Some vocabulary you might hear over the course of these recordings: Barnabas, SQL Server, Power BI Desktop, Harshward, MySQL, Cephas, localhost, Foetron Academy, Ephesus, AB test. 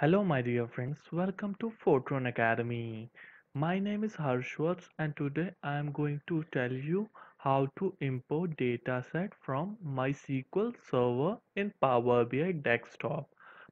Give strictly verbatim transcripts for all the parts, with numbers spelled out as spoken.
Hello my dear friends, welcome to Foetron Academy. My name is Harshward and today I am going to tell you how to import dataset from MySQL Server in Power B I Desktop.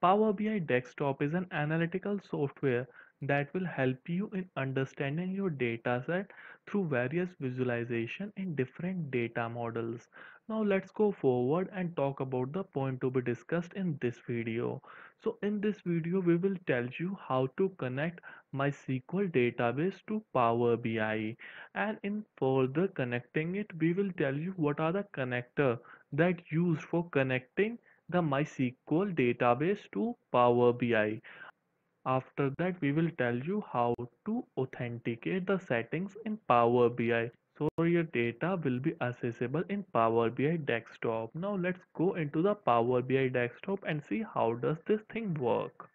Power B I Desktop is an analytical software that will help you in understanding your dataset through various visualization in different data models. Now let's go forward and talk about the point to be discussed in this video. So in this video we will tell you how to connect MySQL database to Power B I, and in further connecting it we will tell you what are the connector that used for connecting the MySQL database to Power B I. After that we will tell you how to authenticate the settings in Power B I so your data will be accessible in Power B I Desktop. Now let's go into the Power B I Desktop and see how does this thing work.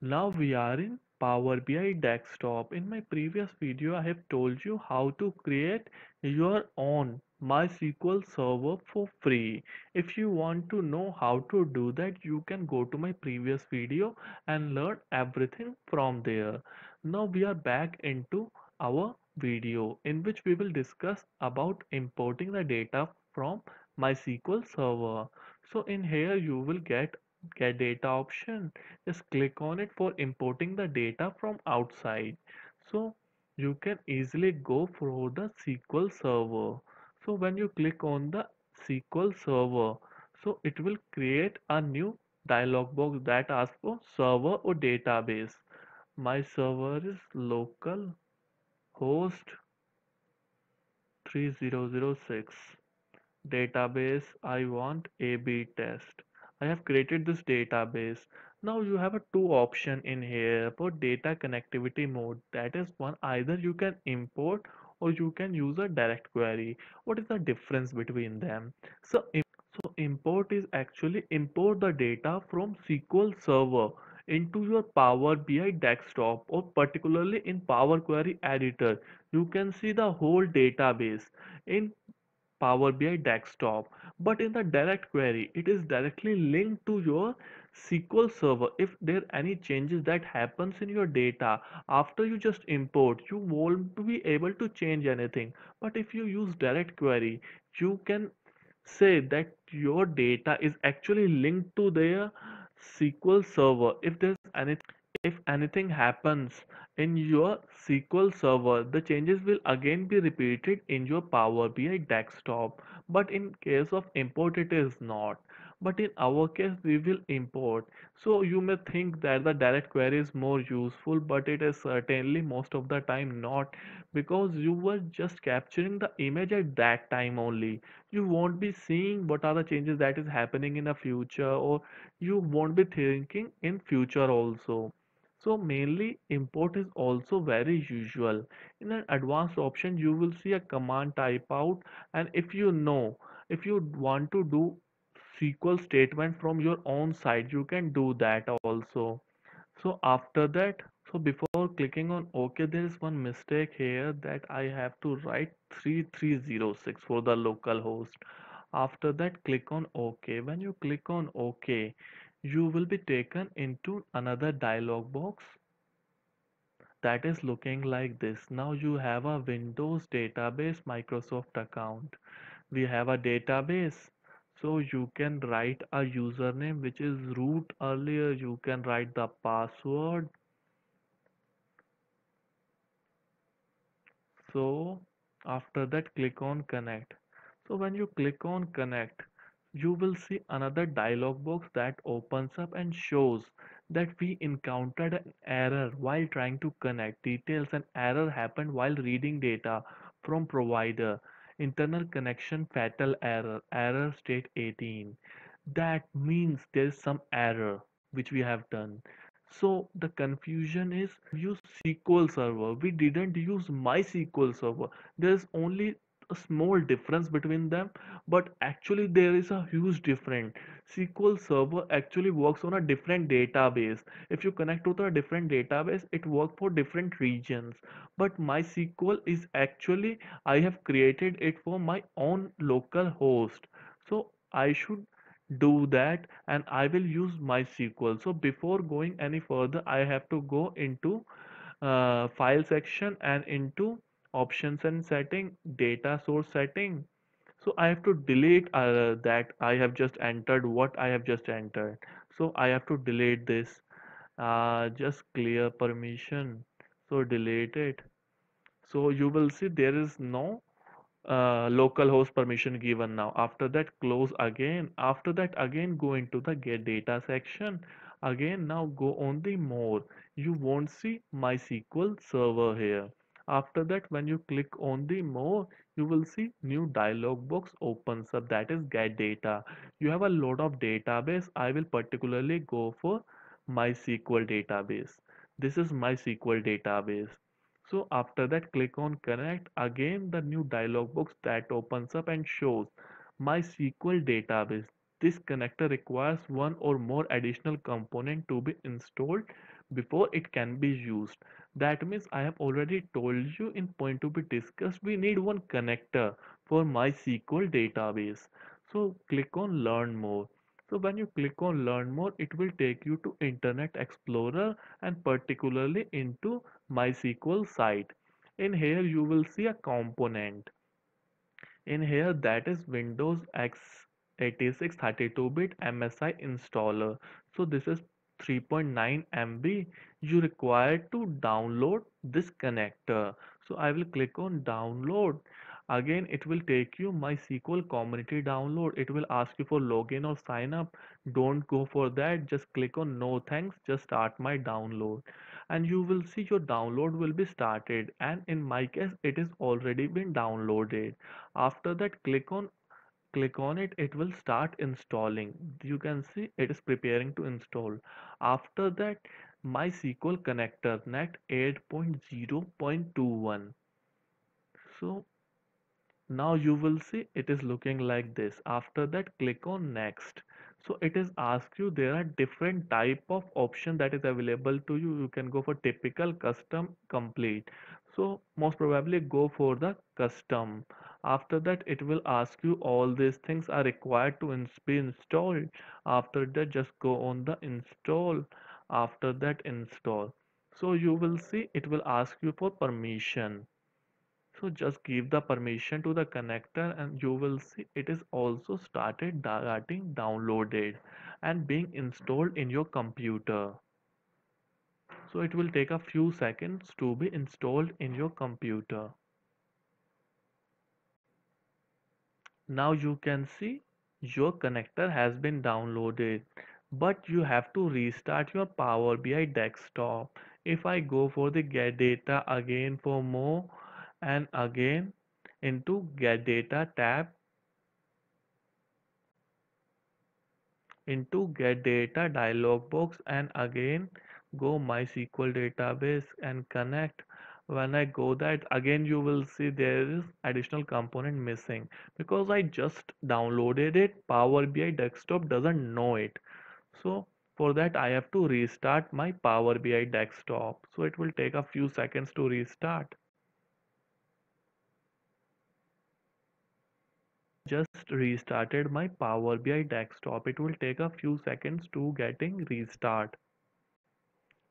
Now we are in Power B I Desktop. In my previous video I have told you how to create your own MySQL Server for free. If you want to know how to do that, you can go to my previous video and learn everything from there. Now we are back into our video in which we will discuss about importing the data from MySQL Server. So in here you will get get data option. Just click on it for importing the data from outside. So you can easily go for the S Q L Server. So when you click on the S Q L Server, so it will create a new dialog box that asks for server or database. My server is localhost three thousand six. Database I want A B test. I have created this database. Now you have a two option in here for data connectivity mode. That is one, either you can import or you can use a direct query. What is the difference between them? So, so import is actually import the data from S Q L Server into your Power B I Desktop, or particularly in Power Query Editor. You can see the whole database in Power B I Desktop, but in the direct query it is directly linked to your S Q L Server. If there are any changes that happens in your data after you just import, you won't be able to change anything. But if you use direct query, you can say that your data is actually linked to their S Q L Server. If there's anything If anything happens in your S Q L Server, the changes will again be repeated in your Power B I Desktop. But in case of import, it is not. But in our case, we will import. So you may think that the direct query is more useful, but it is certainly most of the time not, because you were just capturing the image at that time only. You won't be seeing what are the changes that is happening in the future, or you won't be thinking in future also. So mainly import is also very usual. In an advanced option you will see a command type out, and if you know if you want to do S Q L statement from your own side, you can do that also. So after that, so before clicking on OK, there is one mistake here that I have to write three three zero six for the local host. After that click on OK. When you click on OK, you will be taken into another dialog box that is looking like this. Now you have a Windows database Microsoft account. We have a database, so you can write a username which is root earlier. You can write the password. So after that click on connect. So when you click on connect, you will see another dialog box that opens up and shows that we encountered an error while trying to connect details. An error happened while reading data from provider. Internal connection fatal error. Error state eighteen. That means there is some error which we have done. So the confusion is, use S Q L Server. We didn't use MySQL Server. There is only a small difference between them, but actually there is a huge difference. S Q L Server actually works on a different database. If you connect to a different database, it works for different regions. But MySQL is actually, I have created it for my own local host, so I should do that, and I will use MySQL. So before going any further, I have to go into uh, file section and into options and setting, data source setting. So I have to delete uh, that I have just entered, what I have just entered. So I have to delete this, uh, just clear permission, so delete it. So you will see there is no uh, localhost permission given now. After that, close again. After that, again go into the get data section. Again now go on the more. You won't see MySQL Server here. After that, when you click on the more, you will see new dialog box opens up, that is get data. You have a lot of database. I will particularly go for MySQL database. This is MySQL database. So after that, click on connect. Again the new dialog box that opens up and shows MySQL database. This connector requires one or more additional component to be installed before it can be used. That means I have already told you in point to be discussed, we need one connector for MySQL database. So click on learn more. So when you click on learn more, it will take you to Internet Explorer and particularly into MySQL site. In here you will see a component. In here, that is Windows x eighty-six thirty-two bit M S I installer. So this is three point nine M B. You require to download this connector. So I will click on download. Again it will take you MySQL community download. It will ask you for login or sign up. Don't go for that. Just click on no thanks, just start my download, and you will see your download will be started, and in my case it is already been downloaded. After that, click on click on it. It will start installing. You can see it is preparing to install. After that, MySQL Connector/N E T eight point zero point twenty-one. So now you will see it is looking like this. After that, click on next. So it is ask you, there are different type of option that is available to you. You can go for typical, custom, complete. So most probably go for the custom. After that, it will ask you all these things are required to be installed. After that, just go on the install. After that, install. So you will see it will ask you for permission. So just give the permission to the connector, and you will see it is also started getting downloaded and being installed in your computer. So it will take a few seconds to be installed in your computer. Now you can see your connector has been downloaded, but you have to restart your Power B I desktop. If I go for the get data again for more, and again into get data tab, into get data dialog box, and again go MySQL database and connect. When I go that, again you will see there is additional component missing because I just downloaded it. Power B I desktop doesn't know it. So for that, I have to restart my Power B I desktop. So it will take a few seconds to restart. Just restarted my Power B I desktop. It will take a few seconds to getting restart.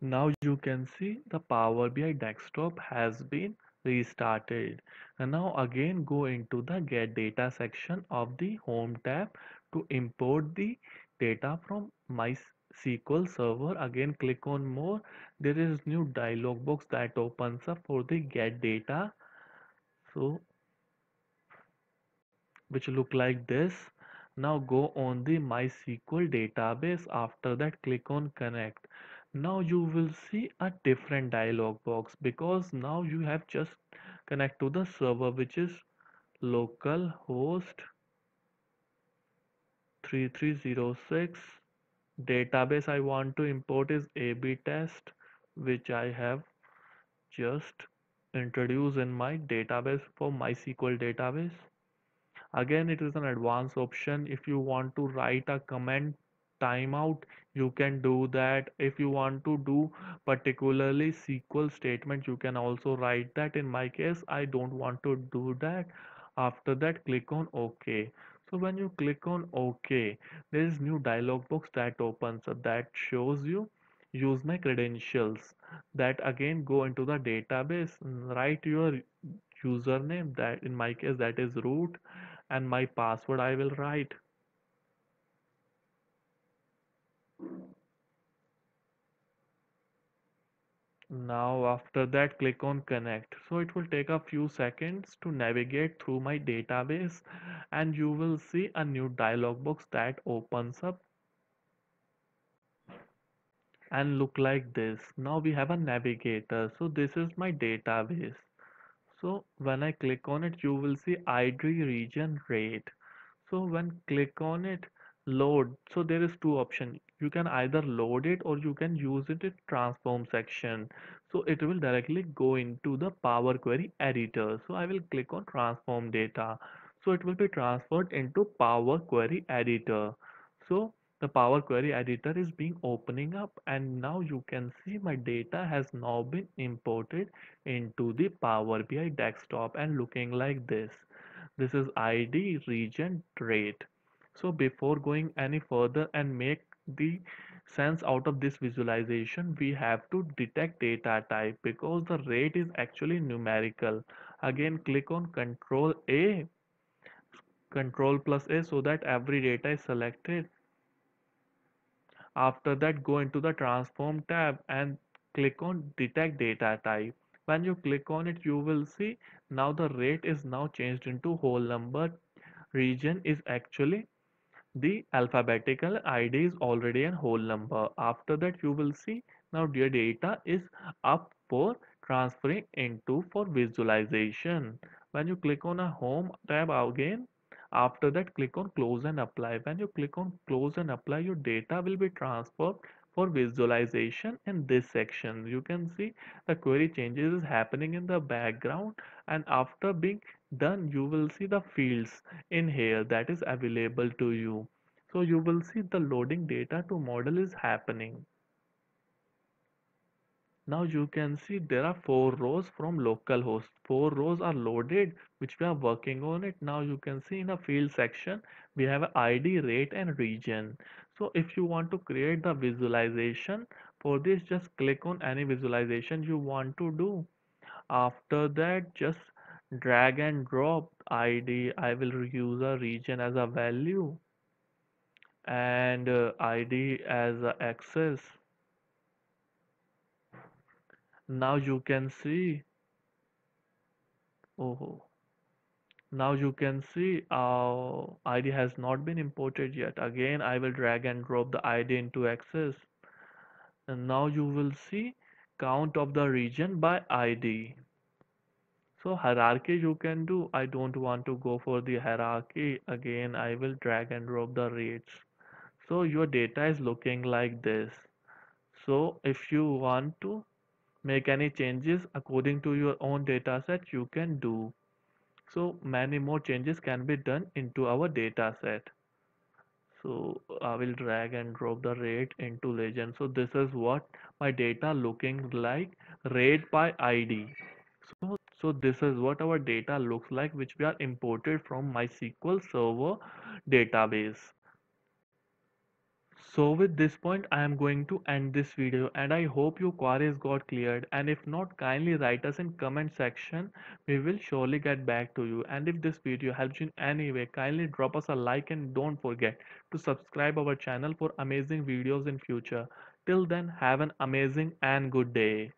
Now you can see the Power B I desktop has been restarted, and now again go into the get data section of the home tab to import the data from MySQL Server. Again click on more. There is new dialog box that opens up for the get data, so which look like this. Now go on the MySQL database. After that, click on connect. Now you will see a different dialog box because now you have just connect to the server, which is localhost three three zero six. Database I want to import is A B test, which I have just introduced in my database for MySQL database. Again it is an advanced option. If you want to write a comment timeout, you can do that. If you want to do particularly S Q L statement, you can also write that. In my case, I don't want to do that. After that, click on OK. So when you click on OK, there is new dialog box that opens that shows you use my credentials. That again go into the database, write your username, that in my case that is root, and my password I will write. Now after that click on connect. So it will take a few seconds to navigate through my database and you will see a new dialog box that opens up and look like this. Now we have a navigator. So this is my database. So when I click on it, you will see I D, region, rate. So when click on it, load. So there is two options. You can either load it or you can use it in transform section. So it will directly go into the Power Query editor. So I will click on transform data. So it will be transferred into Power Query editor. So the Power Query editor is being opening up, and now you can see my data has now been imported into the Power B I desktop and looking like this. This is I D, region, rate. So before going any further and make the sense out of this visualization, we have to detect data type because the rate is actually numerical. Again click on Control A, Control plus A, so that every data is selected. After that go into the transform tab and click on detect data type. When you click on it, you will see now the rate is now changed into whole number, region is actually the alphabetical, I D is already a whole number. After that you will see now your data is up for transferring into for visualization. When you click on a home tab again, after that click on close and apply. When you click on close and apply, your data will be transferred for visualization in this section. You can see the query changes is happening in the background, and after being done you will see the fields in here that is available to you. So you will see the loading data to model is happening. Now you can see there are four rows from localhost. Four rows are loaded, which we are working on it. Now you can see in the field section we have I D, rate and region. So if you want to create the visualization for this, just click on any visualization you want to do. After that just drag and drop I D. I will use a region as a value and I D as a access. Now you can see oh now you can see our uh, I D has not been imported yet. Again I will drag and drop the I D into axis, and now you will see count of the region by I D. So hierarchy you can do. I don't want to go for the hierarchy. Again I will drag and drop the rates. So your data is looking like this. So if you want to make any changes according to your own data set, you can do. So many more changes can be done into our data set. So I will drag and drop the rate into legend. So this is what my data looking like, rate by I D. So, so this is what our data looks like, which we are imported from MySQL Server database. So with this point I am going to end this video, and I hope your queries got cleared, and if not, kindly write us in comment section. We will surely get back to you, and if this video helps you in any way, kindly drop us a like and don't forget to subscribe our channel for amazing videos in future. Till then, have an amazing and good day.